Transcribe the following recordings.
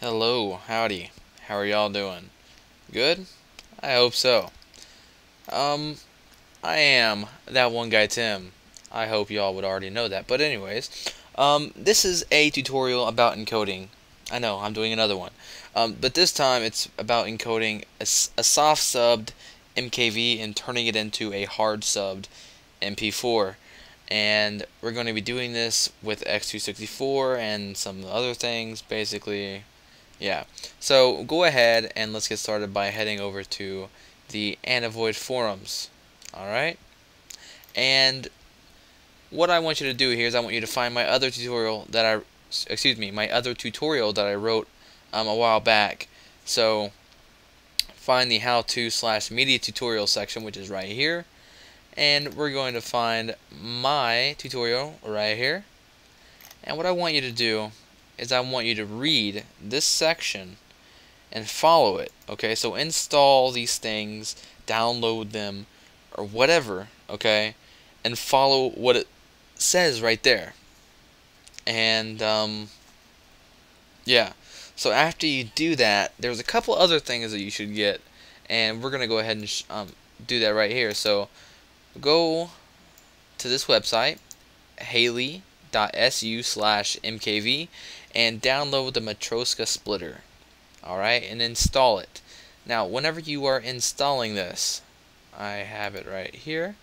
Hello, howdy. How are y'all doing? Good? I hope so. I am that one guy, Tim. I hope y'all would already know that. But anyways, this is a tutorial about encoding. I know, I'm doing another one. But this time it's about encoding a soft-subbed MKV and turning it into a hard-subbed MP4. And we're going to be doing this with x264 and some other things, basically. Yeah, so go ahead and let's get started by heading over to the aniVOID forums. Alright, and what I want you to do here is I want you to find my other tutorial that I wrote a while back. So find the how-to/media tutorial section, which is right here, and we're going to find my tutorial right here. And what I want you to do is I want you to read this section and follow it. Okay, so install these things, download them, or whatever, okay, and follow what it says right there. And yeah, so after you do that, there's a couple other things that you should get, and we're gonna go ahead and do that right here. So go to this website, haley.su/mkv, and download the Matroska splitter, alright, and install it. Now whenever you are installing this, I have it right here.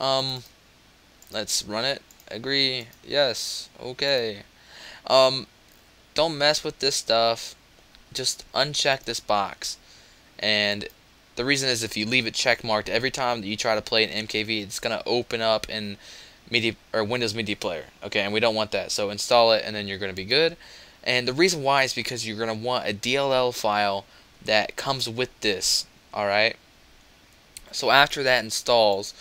Let's run it. Agree, yes, okay. Don't mess with this stuff, just uncheck this box. And the reason is if you leave it check marked every time that you try to play an MKV, it's gonna open up in media or Windows Media Player, okay, and we don't want that. So install it and then you're gonna be good. And the reason why is because you're gonna want a DLL file that comes with this, alright. So after that installs,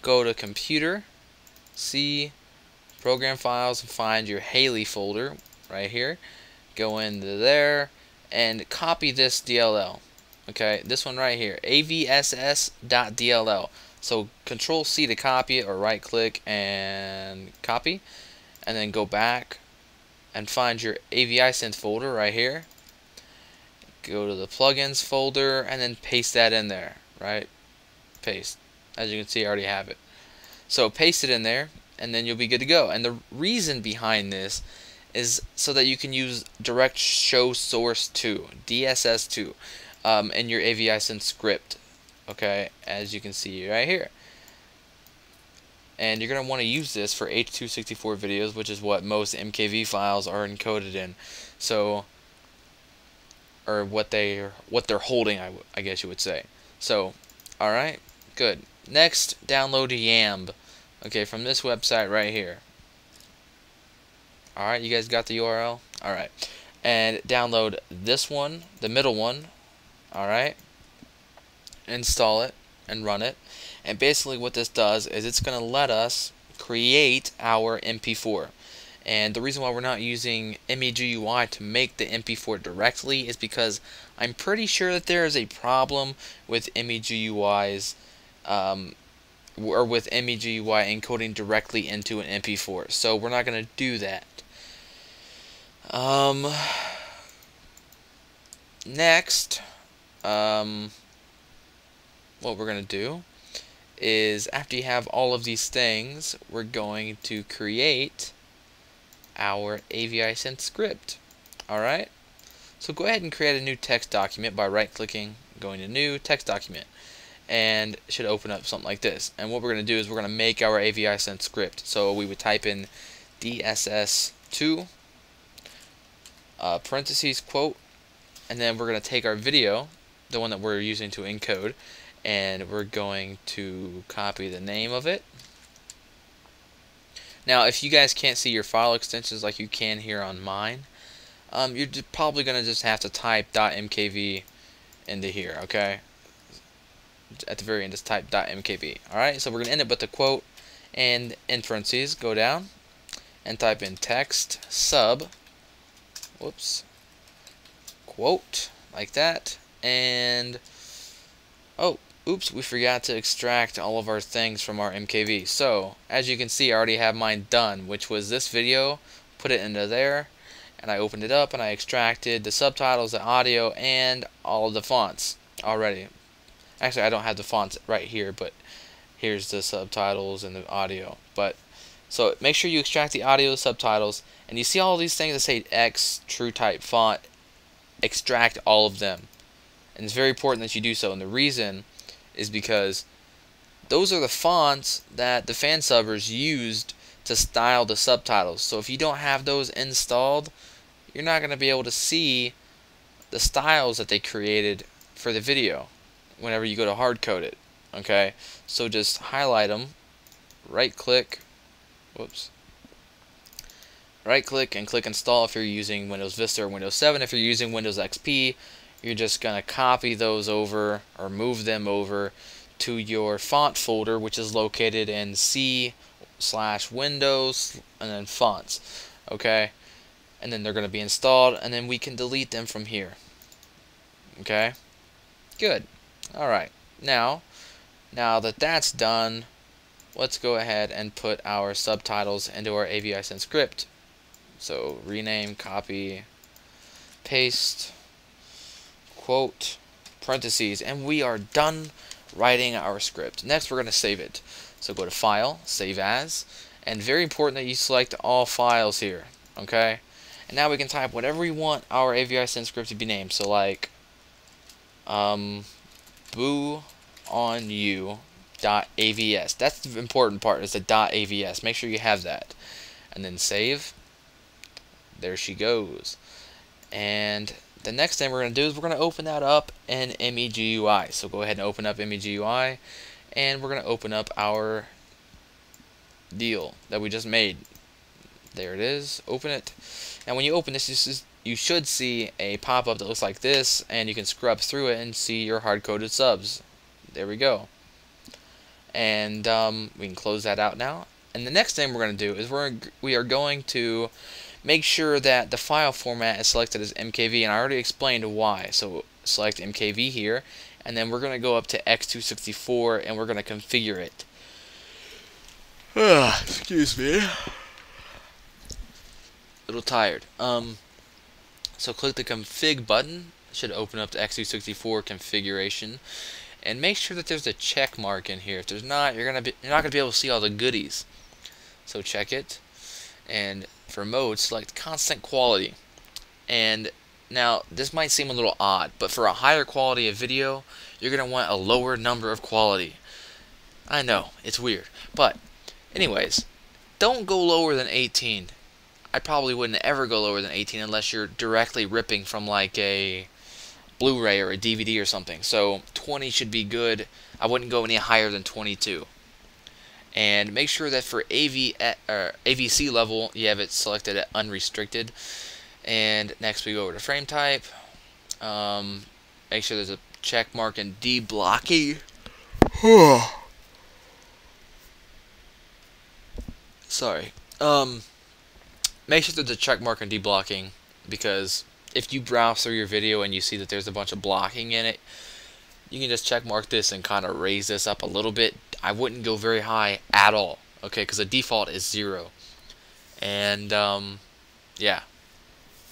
go to Computer, C, Program Files, and find your Haley folder right here. Go into there and copy this DLL. Okay, this one right here, AVSS.DLL. So Control C to copy it, or right click and copy, and then go back and find your AviSynth folder right here. Go to the plugins folder and then paste that in there, right? Paste. As you can see, I already have it. So paste it in there and then you'll be good to go. And the reason behind this is so that you can use Direct Show Source 2, DSS2, in your AVSynth script. Okay, as you can see right here. And you're going to want to use this for h.264 videos, which is what most MKV files are encoded in. So, or what they're holding, I guess you would say. So, all right, good. Next, download YAMB. Okay, from this website right here. All right, you guys got the URL? All right. And download this one, the middle one. All right. Install it and run it, and basically what this does is it's going to let us create our MP4. And the reason why we're not using MeGUI to make the MP4 directly is because I'm pretty sure that there is a problem with MeGUI's with MeGUI encoding directly into an MP4, so we're not going to do that. Next, what we're going to do is after you have all of these things, we're going to create our AVSynth script. Alright? So go ahead and create a new text document by right clicking, going to new text document, and it should open up something like this. And what we're going to do is we're going to make our AVSynth script. So we would type in DSS2 parentheses quote, and then we're going to take our video, the one that we're using to encode, and we're going to copy the name of it. Now if you guys can't see your file extensions like you can here on mine, you're probably going to just have to type .mkv into here, okay? At the very end, just type .mkv. Alright, so we're going to end it with the quote, and in parentheses, go down and type in text sub, whoops, quote, like that, and oh, oops, we forgot to extract all of our things from our MKV. So, as you can see, I already have mine done, which was this video. Put it into there. and I opened it up and I extracted the subtitles, the audio, and all of the fonts already. Actually, I don't have the fonts right here, but here's the subtitles and the audio. But so make sure you extract the audio, subtitles, and you see all these things that say X, true type, font. Extract all of them, and it's very important that you do so. And the reason is because those are the fonts that the fan subbers used to style the subtitles. So if you don't have those installed, you're not going to be able to see the styles that they created for the video whenever you go to hard code it. Okay, so just highlight them, right click, whoops, right click and click install if you're using Windows Vista or Windows 7. If you're using Windows XP, you're just going to copy those over or move them over to your font folder, which is located in C/Windows and then fonts. Okay, and then they're going to be installed, and then we can delete them from here. Okay, good. Alright, now that that's done, let's go ahead and put our subtitles into our AviSynth script. So rename, copy, paste, quote, parentheses, and we are done writing our script. Next, we're going to save it. So go to File, Save As, and very important that you select all files here. Okay, and now we can type whatever we want our AviSynth script to be named. So like, boo on you. .avs. That's the important part, is the .avs. Make sure you have that. And then save. There she goes. And the next thing we're going to do is we're going to open that up in MeGUI. So go ahead and open up MeGUI, and we're going to open up our deal that we just made. There it is. Open it. And when you open this, you should see a pop-up that looks like this, and you can scrub through it and see your hard-coded subs. There we go. And we can close that out now. And the next thing we're going to do is we are going to make sure that the file format is selected as MKV, and I already explained why. So select MKV here, and then we're going to go up to x264, and we're going to configure it. Excuse me. A little tired. So click the config button. It should open up the x264 configuration. And make sure that there's a check mark in here. If there's not, you're not gonna be able to see all the goodies. So check it. And for mode, select constant quality. And now this might seem a little odd, but for a higher quality of video, you're gonna want a lower number of quality. I know, it's weird. But anyways, don't go lower than 18. I probably wouldn't ever go lower than 18 unless you're directly ripping from like a Blu-ray or a DVD or something. So 20 should be good. I wouldn't go any higher than 22. And make sure that for AVC level, you have it selected at unrestricted. And next we go over to frame type. Make sure there's a check mark in deblocky. Sorry. Make sure there's a check mark in deblocking, because if you browse through your video and you see that there's a bunch of blocking in it, you can just check mark this and kind of raise this up a little bit. I wouldn't go very high at all, okay, because the default is 0. And yeah,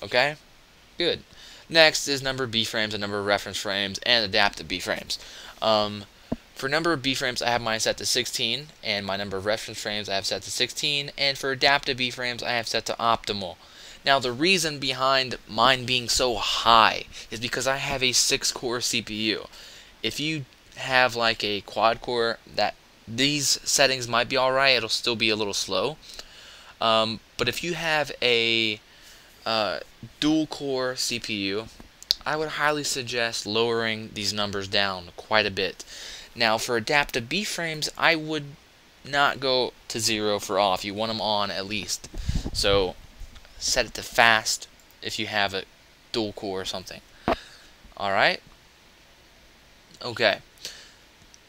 okay, good. Next is number of B frames and number of reference frames and adaptive B frames. For number of B frames, I have mine set to 16, and my number of reference frames I have set to 16, and for adaptive B frames, I have set to optimal. Now the reason behind mine being so high is because I have a 6-core CPU. If you have like a quad-core, that these settings might be alright. It'll still be a little slow. But if you have a dual-core CPU, I would highly suggest lowering these numbers down quite a bit. Now for adaptive B frames, I would not go to 0 for off. You want them on at least. So set it to fast if you have a dual core or something. Alright? Okay.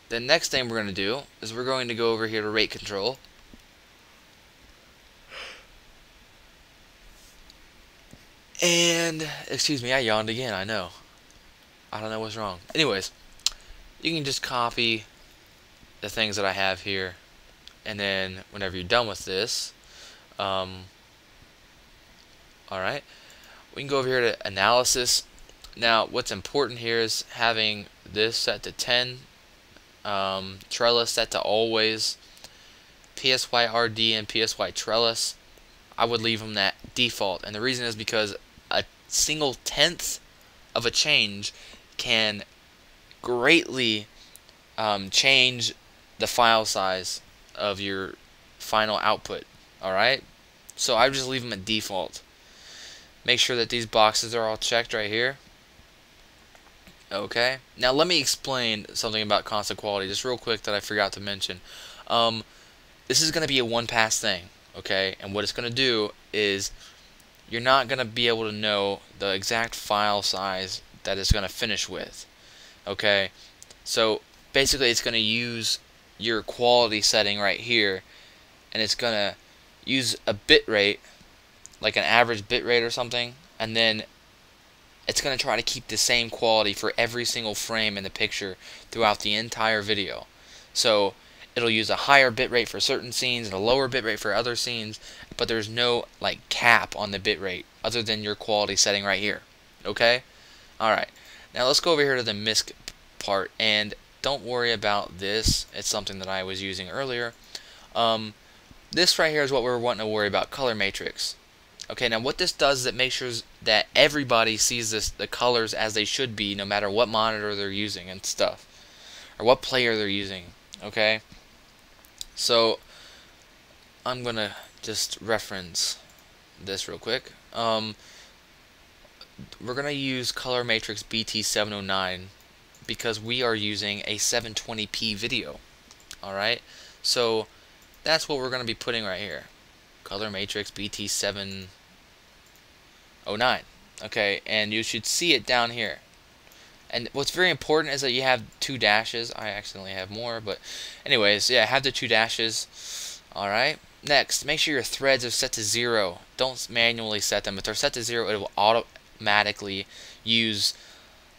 The next thing we're going to do is we're going to go over here to rate control. And, excuse me, I yawned again, I know. I don't know what's wrong. Anyways, you can just copy the things that I have here, and then whenever you're done with this, alright, We can go over here to analysis. Now what's important here is having this set to 10, trellis set to always, PSYRD and PSY trellis, I would leave them that default. And the reason is because a single tenth of a change can greatly change the file size of your final output. Alright? So I would just leave them at default. Make sure that these boxes are all checked right here. Okay. Now let me explain something about constant quality just real quick that I forgot to mention. This is going to be a one-pass thing, okay? And what it's going to do is you're not going to be able to know the exact file size that it's going to finish with, okay? So basically it's going to use your quality setting right here, and it's going to use a bit rate, like an average bit rate or something, and then it's going to try to keep the same quality for every single frame in the picture throughout the entire video. So it'll use a higher bitrate for certain scenes and a lower bitrate for other scenes, but there's no like cap on the bitrate other than your quality setting right here. Okay? Alright. Now let's go over here to the MISC part, and don't worry about this. It's something that I was using earlier. This right here is what we're wanting to worry about, color matrix. Okay, now what this does is it makes sure that everybody sees this, the colors as they should be, no matter what monitor they're using and stuff, or what player they're using. Okay? So I'm going to just reference this real quick. We're going to use color matrix BT709 because we are using a 720p video. Alright, so that's what we're going to be putting right here. Color matrix BT709. Okay, and you should see it down here. And what's very important is that you have two dashes. I accidentally have more, but anyways, yeah, have the two dashes. Alright, next, make sure your threads are set to 0. Don't manually set them. If they're set to 0, it will automatically use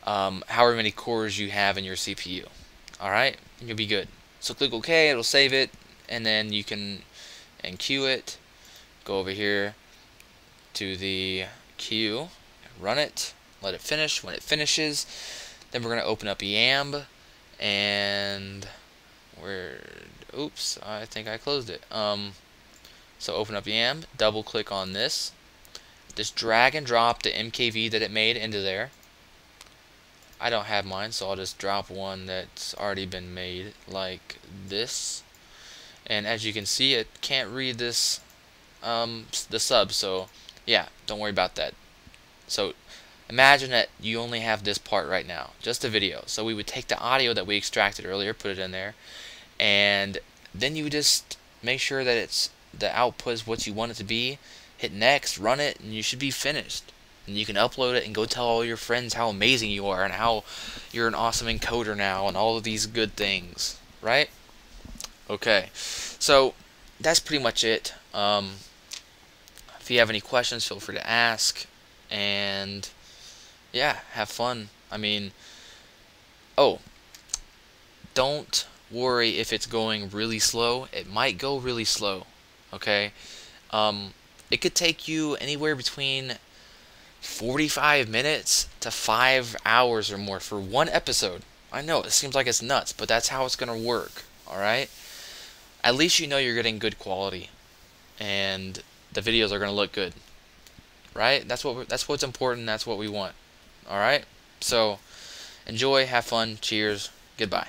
however many cores you have in your CPU. Alright, and you'll be good. So click OK, it'll save it, and then you can queue it. Go over here to the queue, run it. Let it finish. When it finishes, then we're going to open up YAMB, and we're, oops, I think I closed it. So open up YAMB, double click on this, just drag and drop the MKV that it made into there. I don't have mine, so I'll just drop one that's already been made like this. And as you can see, it can't read this, the sub, so yeah, don't worry about that. So imagine that you only have this part right now, just the video. So we would take the audio that we extracted earlier, put it in there, and then you just make sure that it's, the output is what you want it to be. Hit next, run it, and you should be finished. And you can upload it and go tell all your friends how amazing you are and how you're an awesome encoder now and all of these good things, right? Okay, so that's pretty much it. If you have any questions, feel free to ask, and yeah, have fun. I mean, oh, don't worry if it's going really slow. It might go really slow, okay? It could take you anywhere between 45 minutes to 5 hours or more for one episode. I know, it seems like it's nuts, but that's how it's going to work, alright? At least you know you're getting good quality, and the videos are going to look good, right? That's what we're, that's what's important, that's what we want. Alright, so enjoy, have fun, cheers, goodbye.